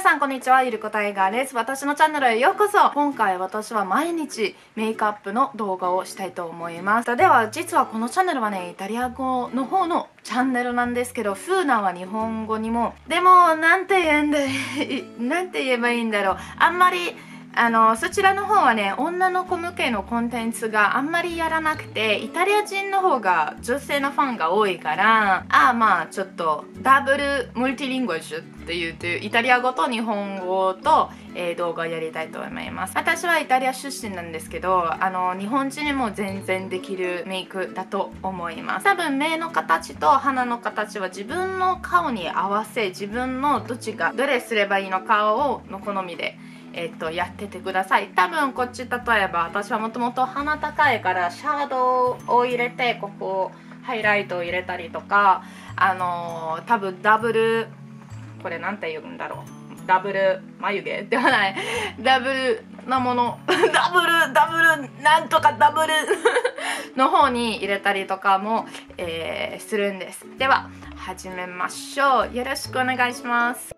皆さんこんにちは、ゆりこタイガーです。私のチャンネルへようこそ。今回私は毎日メイクアップの動画をしたいと思います。では実はこのチャンネルはね、イタリア語の方のチャンネルなんですけど、フーナは日本語にも、でもなんて言えばいいんだろう、あんまりそちらの方はね、女の子向けのコンテンツがあんまりやらなくて、イタリア人の方が女性のファンが多いから、まあちょっとダブルムルティリングルシュっていうイタリア語と日本語と、動画をやりたいと思います。私はイタリア出身なんですけど、日本人にも全然できるメイクだと思います。多分目の形と鼻の形は自分の顔に合わせ、自分のどれすればいいのかをの好みでやっててください。多分こっち、例えば私はもともと鼻高いからシャドウを入れて、ここハイライトを入れたりとか、多分ダブル、これなんて言うんだろう、ダブル眉毛ではない、ダブルなものダブルなんとかダブルの方に入れたりとかも、するんです。では始めましょう。よろしくお願いします。